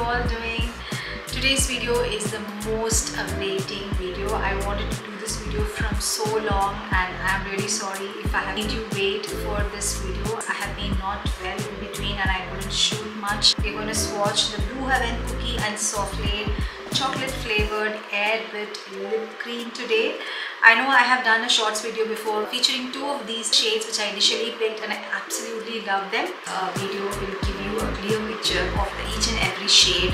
you all doing? Today's video is the most amazing video. I wanted to do this video from so long and I'm really sorry if I have made you wait for this video. I have been not well in between and I couldn't shoot much. We're going to swatch the Blue Heaven Cookie and Soufflé chocolate flavored air with lip cream today. I know I have done a shorts video before featuring two of these shades which I initially picked and I absolutely love them. Video will give you a clear picture of each and every shade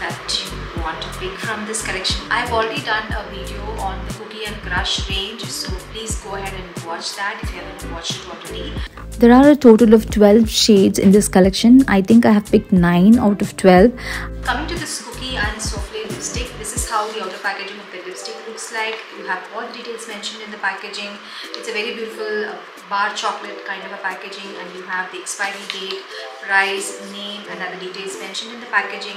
that you want to pick from this collection. I've already done a video on the Cookie and Crush range, so please go ahead and watch that if you haven't watched it already. There are a total of 12 shades in this collection. I think I have picked 9 out of 12. Coming to this Cookie and Soufflé lipstick, this is how the outer packaging of the lipstick looks like. You have all the details mentioned in the packaging. It's a very beautiful bar chocolate kind of a packaging and you have the expiry date, price, name and other details mentioned in the packaging.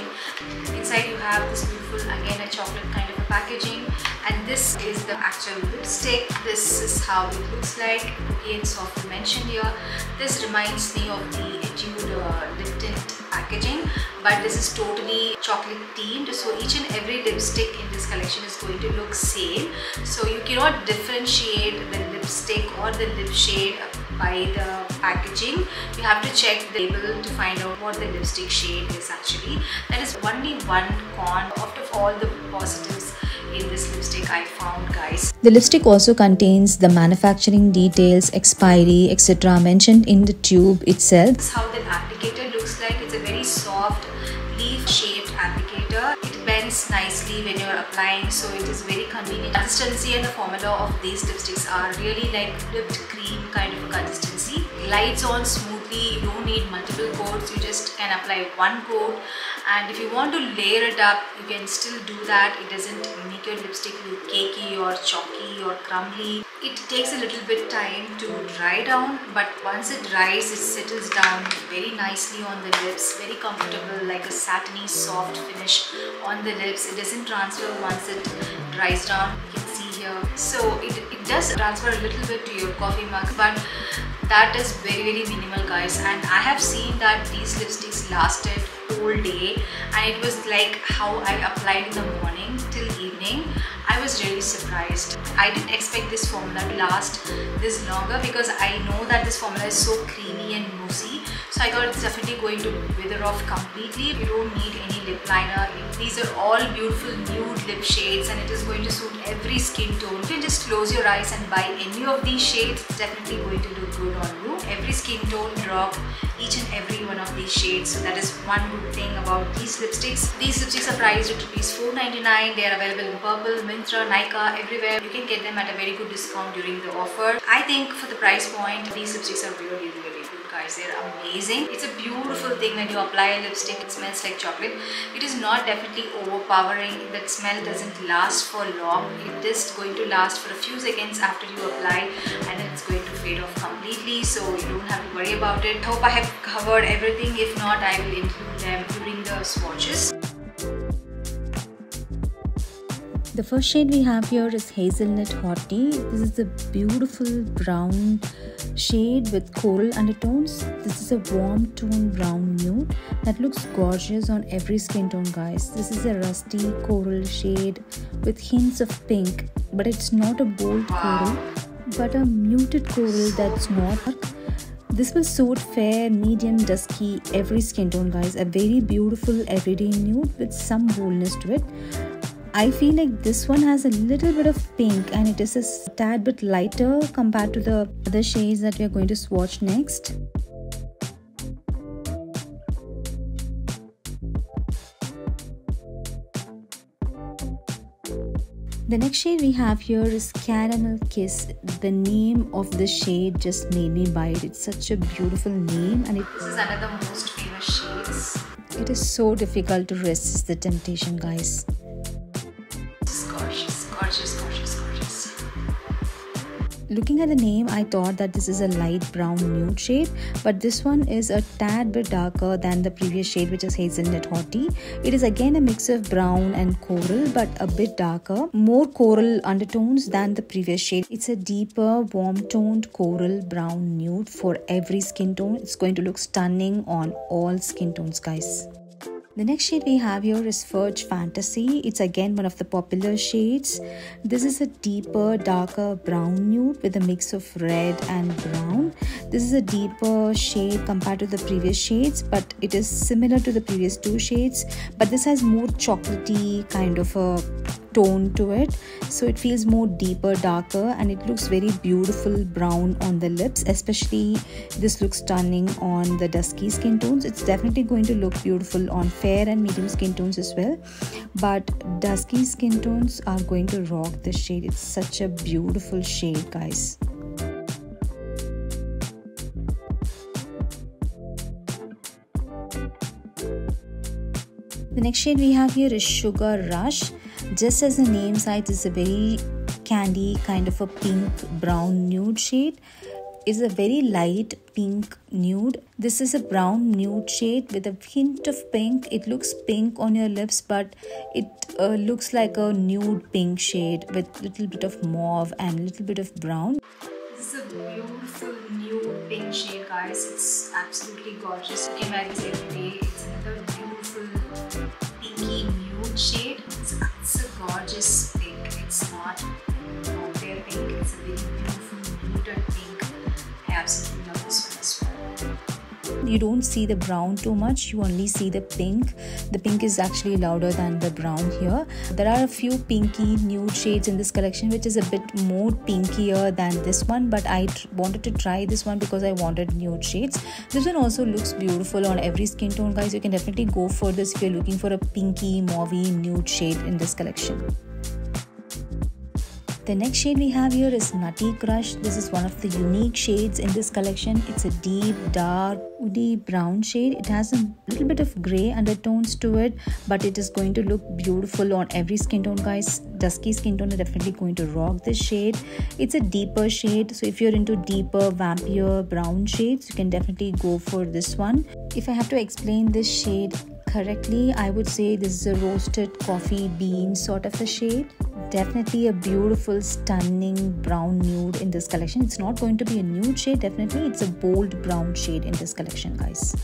Inside you have this beautiful, again a chocolate kind of a packaging, and this is the actual lipstick. This is how it looks like. Cookie and Soufflé mentioned here. This reminds me of the Etude lip tint packaging, but this is totally chocolate themed, so each and every lipstick in this collection is going to look same, so you cannot differentiate the lipstick or the lip shade by the packaging. You have to check the label to find out what the lipstick shade is actually. That is only one con out of all the positives in this lipstick I found, guys. The lipstick also contains the manufacturing details, expiry, etc. mentioned in the tube itself. This is how the applicator looks like. It's a very soft leaf shaped applicator. It bends nicely when you're applying, so it is very convenient. The consistency and the formula of these lipsticks are really like whipped cream kind of a consistency. Glides on smoothly, you don't need multiple coats, you just can apply one coat, and if you want to layer it up you can still do that. It doesn't make your lipstick look cakey or chalky or crumbly. It takes a little bit time to dry down, but once it dries it settles down very nicely on the lips, very comfortable, like a satiny soft finish on the lips. It doesn't transfer once it dries down, you can see here. So it does transfer a little bit to your coffee mug, but that is very very minimal, guys. And I have seen that these lipsticks lasted whole day and it was like how I applied in the morning till evening. I was really surprised. I didn't expect this formula to last this longer because I know that this formula is so creamy and moussey, so I thought it's definitely going to wither off completely. You don't need any lip liner. These are all beautiful nude lip shades and it is going to suit every skin tone. You can just close your eyes and buy any of these shades. It's definitely going to look good on you. Every skin tone rock each and every one of these shades, so that is one good thing about these lipsticks. These lipsticks are priced at ₹4.99. They are available in Purple, Myntra, Nykaa, everywhere. You can get them at a very good discount during the offer. I think for the price point these lipsticks are really really good, guys. They're amazing. It's a beautiful thing when you apply a lipstick. It smells like chocolate. It is not definitely overpowering. That smell doesn't last for long. It is going to last for a few seconds after you apply and it's going to fade off completely, so you don't have to worry about it. I hope I have covered everything. If not, I will include them during the swatches. The first shade we have here is Hazelnut Hottie. This is a beautiful brown shade with coral undertones. This is a warm tone brown nude that looks gorgeous on every skin tone, guys. This is a rusty coral shade with hints of pink, but it's not a bold coral, but a muted coral that's not dark. This will suit fair, medium, dusky, every skin tone, guys. A very beautiful everyday nude with some boldness to it. I feel like this one has a little bit of pink and it is a tad bit lighter compared to the other shades that we are going to swatch next. The next shade we have here is Caramel Kiss. The name of the shade just made me buy it. It's such a beautiful name and this is another most famous shades. It is so difficult to resist the temptation, guys. Gorgeous. Looking at the name, I thought that this is a light brown nude shade, but this one is a tad bit darker than the previous shade, which is Hazelnut Hottie. It is again a mix of brown and coral, but a bit darker, more coral undertones than the previous shade. It's a deeper, warm-toned coral brown nude for every skin tone. It's going to look stunning on all skin tones, guys. The next shade we have here is Fudge Fantasy. It's again one of the popular shades. This is a deeper, darker brown nude with a mix of red and brown. This is a deeper shade compared to the previous shades, but it is similar to the previous two shades, but this has more chocolatey kind of a tone to it, so it feels more deeper, darker, and it looks very beautiful brown on the lips. Especially this looks stunning on the dusky skin tones. It's definitely going to look beautiful on fair and medium skin tones as well, but dusky skin tones are going to rock this shade. It's such a beautiful shade, guys. The next shade we have here is Sugar Rush. Just as the name says, it's a very candy kind of a pink brown nude shade. It's a very light pink nude. This is a brown nude shade with a hint of pink. It looks pink on your lips, but it looks like a nude pink shade with a little bit of mauve and a little bit of brown. This is a beautiful nude pink shade, guys. It's absolutely gorgeous. You can wear it every day. It's another beautiful pinky nude shade. It's a gorgeous pink. It's not their pink. It's a very beautiful muted pink. I absolutely love this one as well. You don't see the brown too much. You only see the pink. The pink is actually louder than the brown here. There are a few pinky nude shades in this collection, which is a bit more pinkier than this one. But I wanted to try this one because I wanted nude shades. This one also looks beautiful on every skin tone, guys. You can definitely go for this if you're looking for a pinky, mauvey nude shade in this collection. The next shade we have here is Nutty Crush. This is one of the unique shades in this collection. It's a deep, dark, woody brown shade. It has a little bit of grey undertones to it, but it is going to look beautiful on every skin tone, guys. Dusky skin tone are definitely going to rock this shade. It's a deeper shade, so if you're into deeper, vampier brown shades, you can definitely go for this one. If I have to explain this shade correctly, I would say this is a roasted coffee bean sort of a shade. Definitely a beautiful, stunning brown nude in this collection. It's not going to be a nude shade, definitely. It's a bold brown shade in this collection, guys.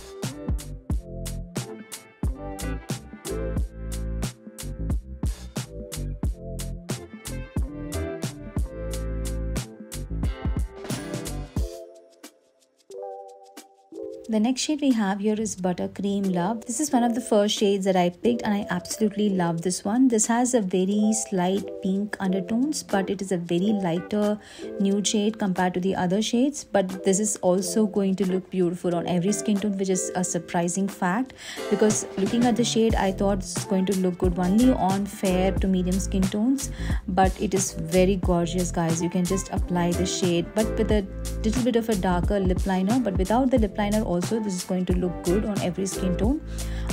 The next shade we have here is Buttercream Love. This is one of the first shades that I picked and I absolutely love this one. This has a very slight pink undertones, but it is a very lighter nude shade compared to the other shades. But this is also going to look beautiful on every skin tone, which is a surprising fact, because looking at the shade, I thought this is going to look good only on fair to medium skin tones. But it is very gorgeous, guys. You can just apply the shade, but with a little bit of a darker lip liner, but without the lip liner also this is going to look good on every skin tone.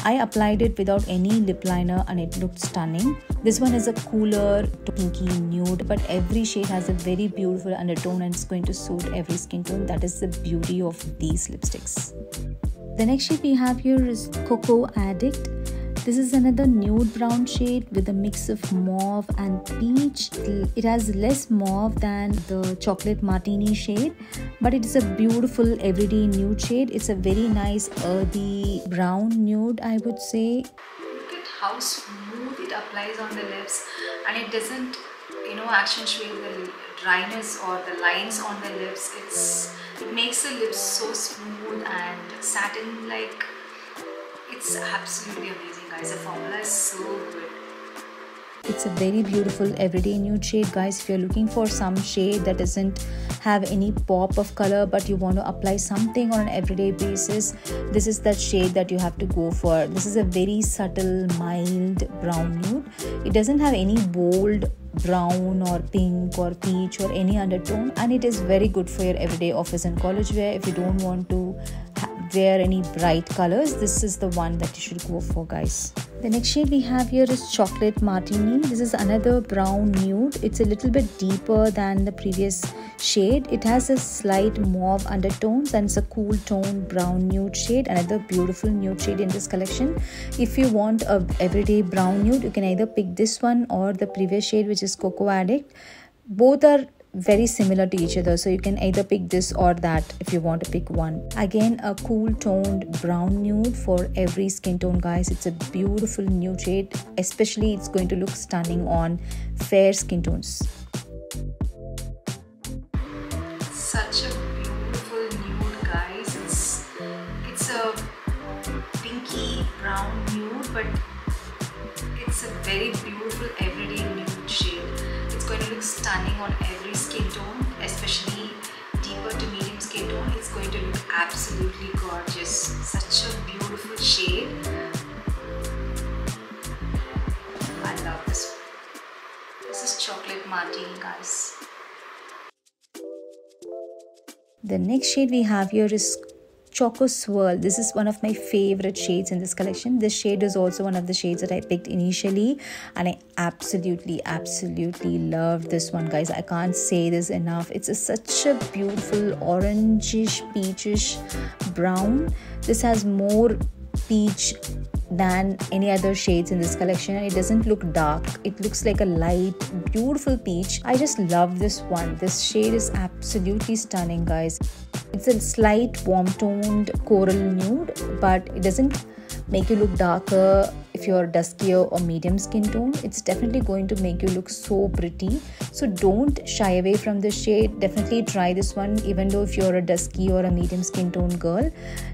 I applied it without any lip liner and it looked stunning. This one is a cooler pinky nude, but every shade has a very beautiful undertone and it's going to suit every skin tone. That is the beauty of these lipsticks. The next shade we have here is Cocoa Addict. This is another nude brown shade with a mix of mauve and peach. It has less mauve than the Chocolate Martini shade, but it is a beautiful everyday nude shade. It's a very nice earthy brown nude, I would say. Look at how smooth it applies on the lips, and it doesn't, accentuate the dryness or the lines on the lips. It makes the lips so smooth and satin-like. It's absolutely amazing, guys. The formula is so good. It's a very beautiful everyday nude shade, guys. If you're looking for some shade that doesn't have any pop of color, but you want to apply something on an everyday basis, this is that shade that you have to go for. This is a very subtle, mild brown nude. It doesn't have any bold brown or pink or peach or any undertone, and it is very good for your everyday office and college wear. If you don't want to wear any bright colors, this is the one that you should go for, guys. The next shade we have here is Chocolate Martini. This is another brown nude. It's a little bit deeper than the previous shade. It has a slight mauve undertones and it's a cool tone brown nude shade. Another beautiful nude shade in this collection. If you want a everyday brown nude, you can either pick this one or the previous shade, which is Cocoa Addict. Both are very similar to each other, so you can either pick this or that if you want to pick one. Again, a cool toned brown nude for every skin tone, guys. It's a beautiful nude shade, especially it's going to look stunning on fair skin tones. Such a beautiful nude, guys. It's a pinky brown nude, but it's a very beautiful everyday nude shade. It's going to look stunning on every skin tone, especially deeper to medium skin tone. It's going to look absolutely gorgeous. Such a beautiful shade. I love this one. This is Chocolate Martini, guys. The next shade we have here is Choco Swirl. This is one of my favorite shades in this collection. This shade is also one of the shades that I picked initially, and I absolutely love this one, guys. I can't say this enough. It's such a beautiful orangish peachish brown. This has more peach than any other shades in this collection, and it doesn't look dark. It looks like a light beautiful peach. I just love this one. This shade is absolutely stunning, guys. It's a slight warm toned coral nude, but it doesn't make you look darker if you're duskier or medium skin tone. It's definitely going to make you look so pretty, so don't shy away from this shade. Definitely try this one, even though if you're a dusky or a medium skin tone girl.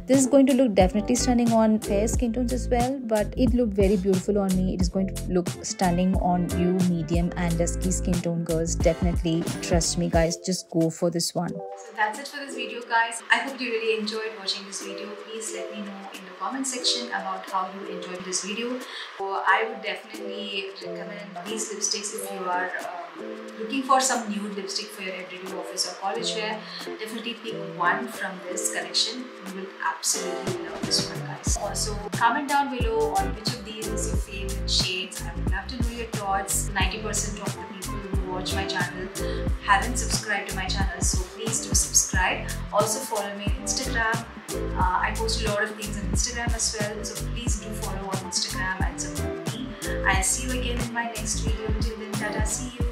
This is going to look definitely stunning on fair skin tones as well, but it looked very beautiful on me. It is going to look stunning on you medium and dusky skin tone girls. Definitely, trust me guys, just go for this one. So that's it for this video, guys. I hope you really enjoyed watching this video. Please let me know in the comment section about how you enjoyed this video. So I would definitely recommend these lipsticks if you are looking for some nude lipstick for your everyday office or college wear. Definitely pick one from this collection. You will absolutely love this one, guys. Also, comment down below on which of these is your favorite shades. I would love to know your thoughts. 90% of the people who watch my channel haven't subscribed to my channel, so please do subscribe. Also follow me on Instagram. I post a lot of things on Instagram as well, so please do follow on Instagram and support me. I'll see you again in my next video. Till then, tata, see you.